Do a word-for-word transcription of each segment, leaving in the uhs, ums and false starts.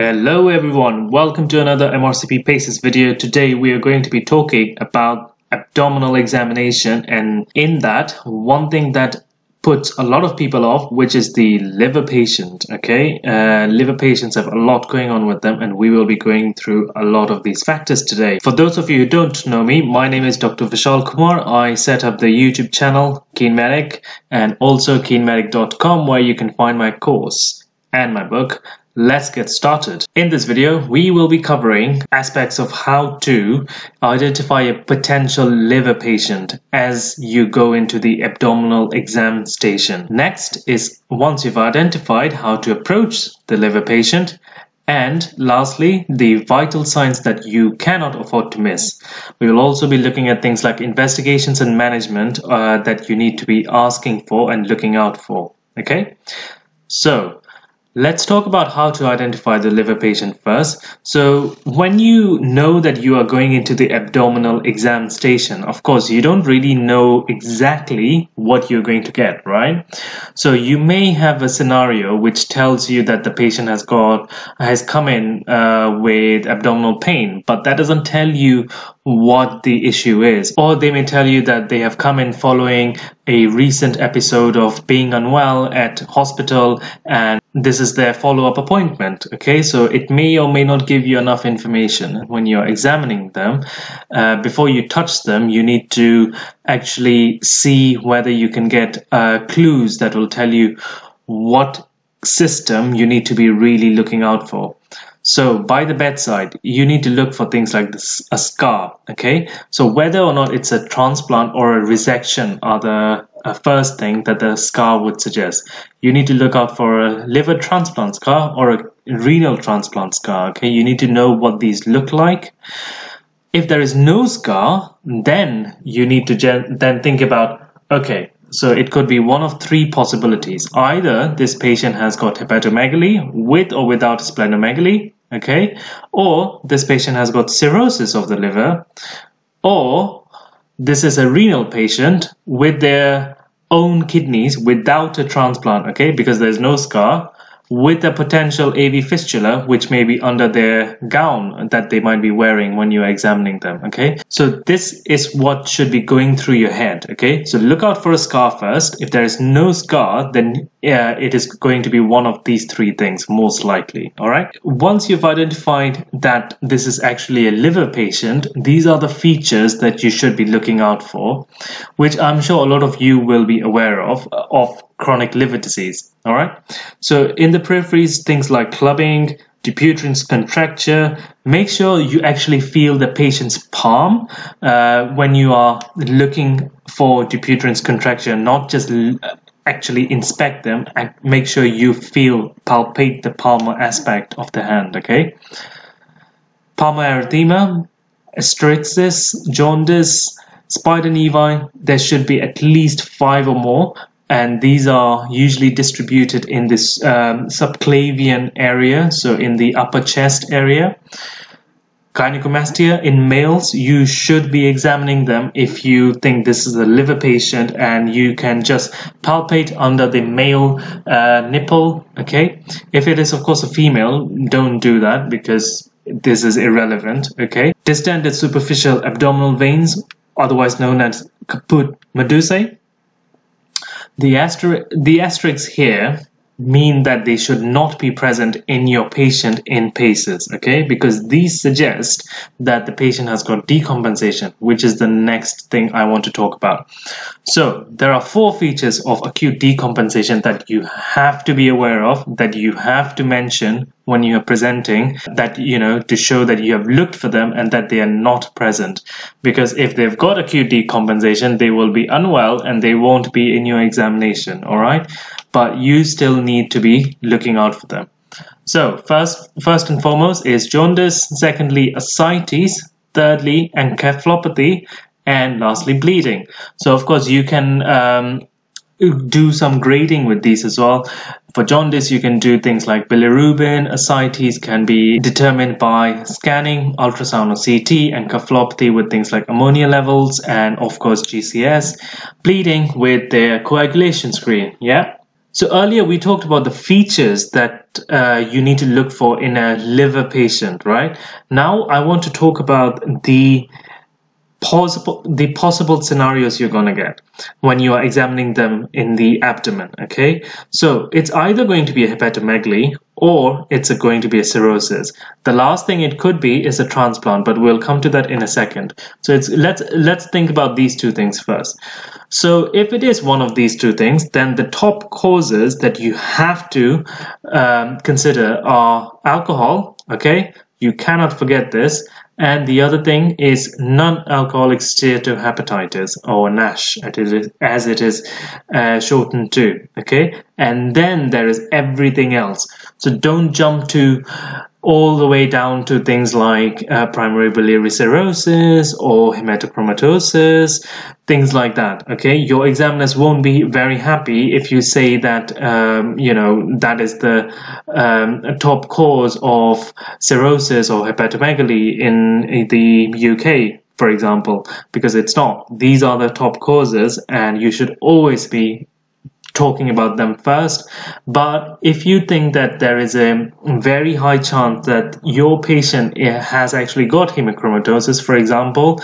Hello everyone, welcome to another M R C P PACES video. Today we are going to be talking about abdominal examination, and in that, one thing that puts a lot of people off, which is the liver patient. Okay, uh, liver patients have a lot going on with them, and we will be going through a lot of these factors today. For those of you who don't know me, my name is Doctor Vishal Kumar. I set up the YouTube channel KeenMedic and also keen medic dot com, where you can find my course and my book. Let's get started. In this video, we will be covering aspects of how to identify a potential liver patient as you go into the abdominal exam station. Next is, once you've identified, how to approach the liver patient. And lastly, the vital signs that you cannot afford to miss. We will also be looking at things like investigations and management uh, that you need to be asking for and looking out for. Okay, so let's talk about how to identify the liver patient first. So when you know that you are going into the abdominal exam station, of course, you don't really know exactly what you're going to get, right? So you may have a scenario which tells you that the patient has got has come in uh, with abdominal pain, but that doesn't tell you what the issue is. Or they may tell you that they have come in following a recent episode of being unwell at hospital, and this is their follow-up appointment. Okay, so it may or may not give you enough information when you're examining them. Uh, before you touch them, you need to actually see whether you can get uh, clues that will tell you what system you need to be really looking out for. So by the bedside, you need to look for things like this, a scar, okay? So whether or not it's a transplant or a resection are the uh, first thing that the scar would suggest. You need to look out for a liver transplant scar or a renal transplant scar, okay? You need to know what these look like. If there is no scar, then you need to then think about, okay, so it could be one of three possibilities. Either this patient has got hepatomegaly with or without splenomegaly, okay, or this patient has got cirrhosis of the liver, or this is a renal patient with their own kidneys without a transplant, okay, because there's no scar, with a potential A V fistula which may be under their gown that they might be wearing when you're examining them, okay? So this is what should be going through your head, okay? So look out for a scar first. If there is no scar, then yeah, it is going to be one of these three things, most likely, all right? Once you've identified that this is actually a liver patient, these are the features that you should be looking out for, which I'm sure a lot of you will be aware of, of chronic liver disease, all right? So in the peripheries, things like clubbing, Dupuytren's contracture. Make sure you actually feel the patient's palm uh, when you are looking for Dupuytren's contracture, not just actually inspect them, and make sure you feel, palpate the palmar aspect of the hand, okay? Palmar erythema, asterixis, jaundice, spider nevi, there should be at least five or more. And these are usually distributed in this um, subclavian area, so in the upper chest area. Gynecomastia in males, you should be examining them if you think this is a liver patient, and you can just palpate under the male uh, nipple, okay? If it is, of course, a female, don't do that because this is irrelevant, okay? Distended superficial abdominal veins, otherwise known as caput medusae. The, aster the asterisks here mean that they should not be present in your patient in PACES, okay? Because these suggest that the patient has got decompensation, which is the next thing I want to talk about. So there are four features of acute decompensation that you have to be aware of, that you have to mention when you are presenting, that, you know, to show that you have looked for them and that they are not present. Because if they've got acute decompensation, they will be unwell and they won't be in your examination, all right? But you still need to be looking out for them. So first, first and foremost is jaundice, secondly ascites, thirdly encephalopathy, and lastly bleeding. So of course you can um, do some grading with these as well. For jaundice, you can do things like bilirubin. Ascites can be determined by scanning, ultrasound or C T, and encephalopathy with things like ammonia levels and, of course, G C S. Bleeding with their coagulation screen, yeah? So earlier we talked about the features that uh, you need to look for in a liver patient, right? Now I want to talk about the possible the possible scenarios you're going to get when you are examining them in the abdomen, okay? So it's either going to be a hepatomegaly or it's a, going to be a cirrhosis. The last thing it could be is a transplant, but we'll come to that in a second. So it's let's let's think about these two things first. So if it is one of these two things, then the top causes that you have to um, consider are alcohol, okay? You cannot forget this. And the other thing is non-alcoholic steatohepatitis, or NASH, as it is uh, shortened to, okay? And then there is everything else. So don't jump to all the way down to things like uh, primary biliary cirrhosis or hemochromatosis, things like that, okay? Your examiners won't be very happy if you say that, um, you know, that is the um, top cause of cirrhosis or hepatomegaly in the U K, for example, because it's not. These are the top causes, and you should always be talking about them first. But if you think that there is a very high chance that your patient has actually got hemochromatosis, for example,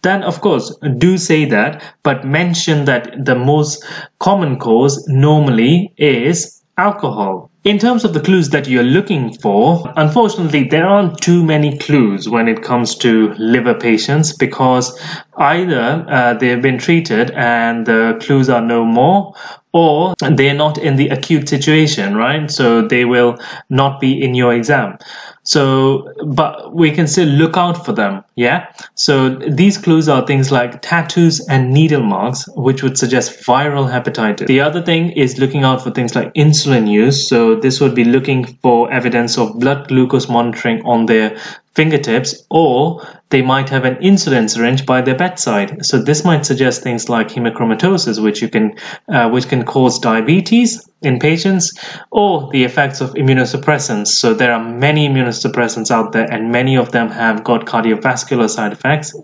then of course do say that, but mention that the most common cause normally is alcohol. In terms of the clues that you're looking for, unfortunately, there aren't too many clues when it comes to liver patients, because either uh, they've been treated and the clues are no more, or they're not in the acute situation, right? So they will not be in your exam. So, but we can still look out for them, yeah? So these clues are things like tattoos and needle marks, which would suggest viral hepatitis. The other thing is looking out for things like insulin use. So this would be looking for evidence of blood glucose monitoring on their fingertips, or they might have an insulin syringe by their bedside. So this might suggest things like hemochromatosis, which you can, uh, which can cause diabetes in patients, or the effects of immunosuppressants. So there are many immunosuppressants out there, and many of them have got cardiovascular side effects,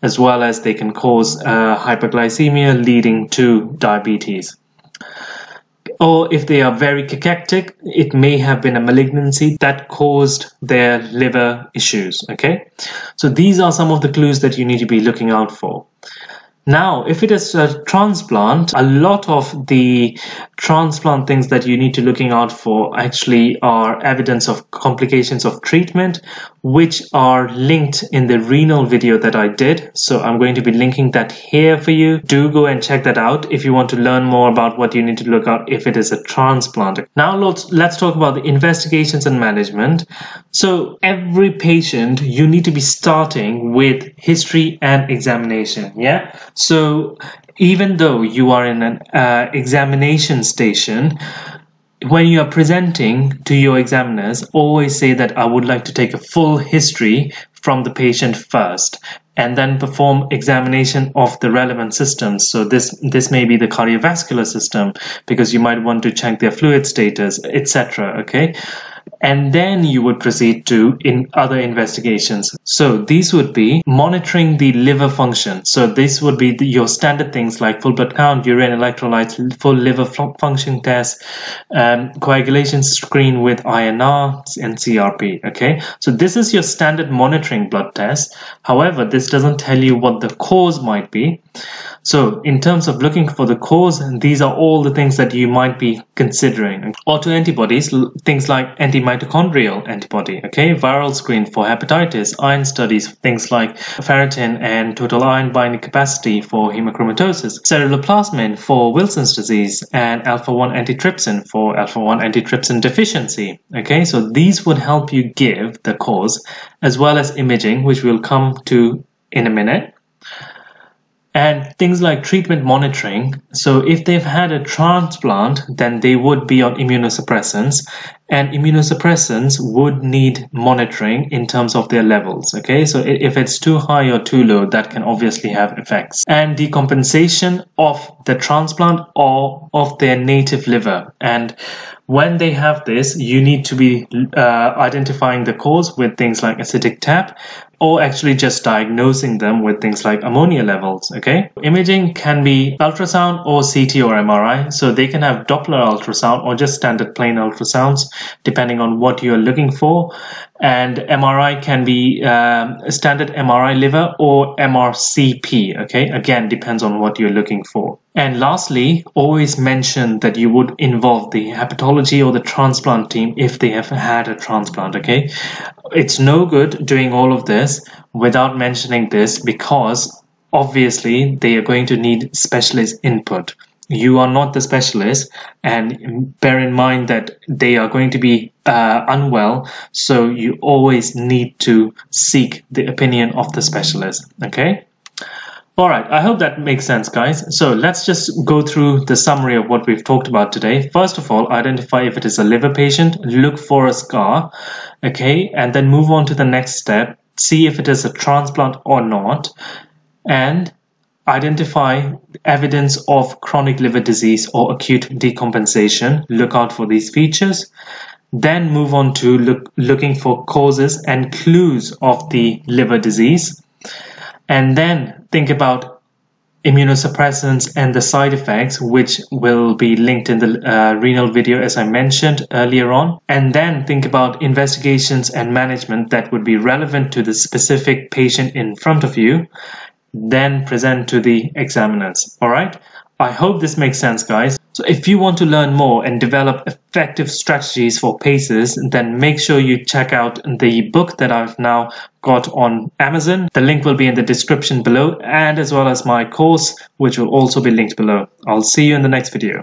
as well as they can cause uh, hyperglycemia leading to diabetes. Or if they are very cachectic, it may have been a malignancy that caused their liver issues, okay? So these are some of the clues that you need to be looking out for. Now, if it is a transplant, a lot of the transplant things that you need to looking out for actually are evidence of complications of treatment, which are linked in the renal video that I did. So I'm going to be linking that here for you. Do go and check that out if you want to learn more about what you need to look out if it is a transplant. Now let's, let's talk about the investigations and management. So every patient, you need to be starting with history and examination, yeah? So even though you are in an uh, examination station, when you are presenting to your examiners, always say that I would like to take a full history from the patient first, and then perform examination of the relevant systems. So this this may be the cardiovascular system, because you might want to check their fluid status, et cetera. Okay, and then you would proceed to in other investigations. So these would be monitoring the liver function. So this would be the, your standard things like full blood count, urine electrolytes, full liver function test, um, coagulation screen with I N R and C R P. Okay, so this is your standard monitoring blood test. However, this doesn't tell you what the cause might be. So in terms of looking for the cause, these are all the things that you might be considering. Autoantibodies, things like antimitochondrial antibody, okay, viral screen for hepatitis, iron studies, things like ferritin and total iron binding capacity for hemochromatosis, ceruloplasmin for Wilson's disease, and alpha one antitrypsin for alpha one antitrypsin deficiency, okay? So these would help you give the cause, as well as imaging, which we'll come to in a minute. And things like treatment monitoring. So if they've had a transplant, then they would be on immunosuppressants, and immunosuppressants would need monitoring in terms of their levels, okay? So if it's too high or too low, that can obviously have effects. And decompensation of the transplant or of their native liver. And when they have this, you need to be uh, identifying the cause with things like acidic tap, or actually just diagnosing them with things like ammonia levels, okay? Imaging can be ultrasound or C T or M R I, so they can have Doppler ultrasound or just standard plain ultrasounds, depending on what you're looking for. And M R I can be um, standard M R I liver or M R C P, okay? Again, depends on what you're looking for. And lastly, always mention that you would involve the hepatology or the transplant team if they have had a transplant, okay? It's no good doing all of this without mentioning this, because obviously they are going to need specialist input. You are not the specialist, and bear in mind that they are going to be uh, unwell, so you always need to seek the opinion of the specialist, okay? Alright, I hope that makes sense, guys. So let's just go through the summary of what we've talked about today. First of all, identify if it is a liver patient, look for a scar, okay, and then move on to the next step, see if it is a transplant or not, and identify evidence of chronic liver disease or acute decompensation. Look out for these features. Then move on to look, looking for causes and clues of the liver disease. And then think about immunosuppressants and the side effects, which will be linked in the uh, renal video as I mentioned earlier on. And then think about investigations and management that would be relevant to the specific patient in front of you. Then present to the examiners. All right? I hope this makes sense, guys. So if you want to learn more and develop effective strategies for PACES, then make sure you check out the book that I've now got on Amazon. The link will be in the description below, and as well as my course, which will also be linked below. I'll see you in the next video.